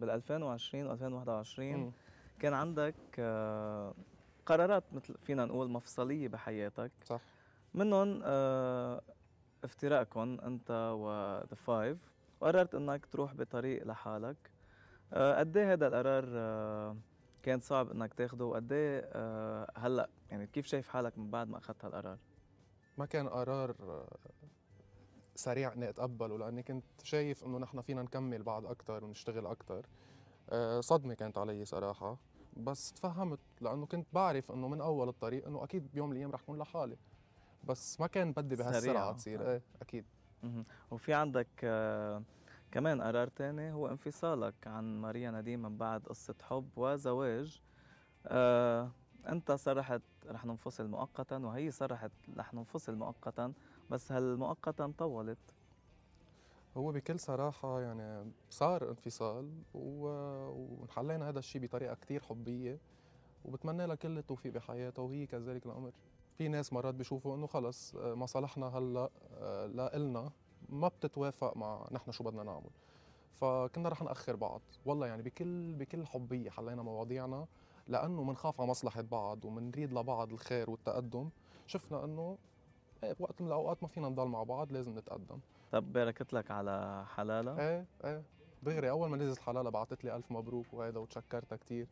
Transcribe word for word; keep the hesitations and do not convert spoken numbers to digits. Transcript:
بال ألفين وعشرين و ألفين وواحد وعشرين كان عندك قرارات مثل فينا نقول مفصليه بحياتك، صح، منهم افتراقكم انت و The Five، وقررت انك تروح بطريق لحالك. قد ايه هذا القرار كان صعب انك تاخده، وقد ايه هلا يعني كيف شايف حالك من بعد ما اخذت هالقرار؟ ما كان قرار سريع اني اتقبله، لاني كنت شايف انه نحن فينا نكمل بعض اكثر ونشتغل اكثر. صدمه كانت علي صراحه، بس تفهمت لانه كنت بعرف انه من اول الطريق انه اكيد بيوم من الايام رح كون لحالي، بس ما كان بدي بهالسرعه تصير. ايه اكيد. وفي عندك كمان قرار ثاني هو انفصالك عن ماريا نديم من بعد قصه حب وزواج. آه انت صرحت رح ننفصل مؤقتا، وهي صرحت رح ننفصل مؤقتا، بس هالمؤقتا طولت. هو بكل صراحه يعني صار انفصال و... ونحلينا هذا الشيء بطريقه كثير حبيه، وبتمنى لها كل التوفيق بحياتها وهي كذلك الامر. في ناس مرات بيشوفوا انه خلص مصالحنا هلا لا النا ما بتتوافق مع نحن شو بدنا نعمل، فكنا رح ناخر بعض. والله يعني بكل بكل حبيه حلينا مواضيعنا، لانه منخاف على مصلحه بعض ومنريد لبعض الخير والتقدم. شفنا انه بوقت من الاوقات ما فينا نضل مع بعض، لازم نتقدم. طب باركت لك على حلاله؟ ايه ايه دغري اول ما نزلت حلاله بعثت لي الف مبروك وهيدا، وتشكرتها كثير.